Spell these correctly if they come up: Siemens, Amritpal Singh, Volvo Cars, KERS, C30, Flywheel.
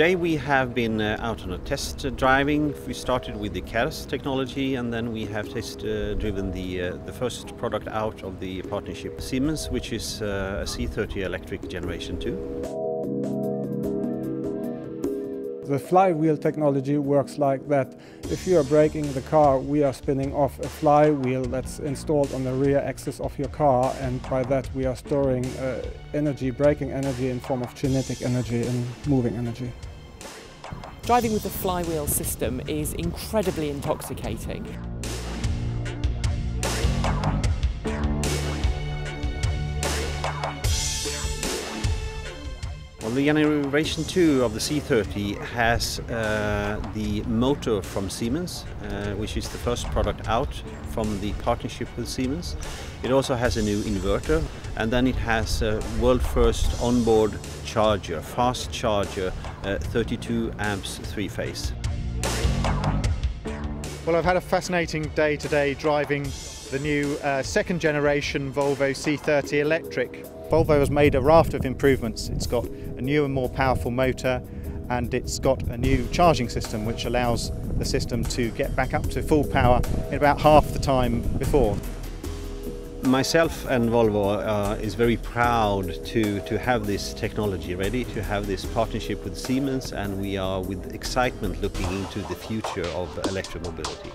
Today we have been out on a test driving. We started with the KERS technology, and then we have test driven the first product out of the partnership Siemens, which is a C30 electric generation 2. The flywheel technology works like that. If you are braking the car, we are spinning off a flywheel that's installed on the rear axis of your car, and by that we are storing energy, braking energy in form of kinetic energy and moving energy. Driving with the flywheel system is incredibly intoxicating. Well, the generation 2 of the C30 has the motor from Siemens, which is the first product out from the partnership with Siemens. It also has a new inverter, and then it has a world-first onboard charger, fast charger, 32 amps, 3-phase. Well, I've had a fascinating day today driving the new second generation Volvo C30 electric. Volvo has made a raft of improvements. It's got a new and more powerful motor, and it's got a new charging system which allows the system to get back up to full power in about half the time before. Myself and Volvo is very proud to have this technology ready, to have this partnership with Siemens, and we are with excitement looking into the future of electromobility.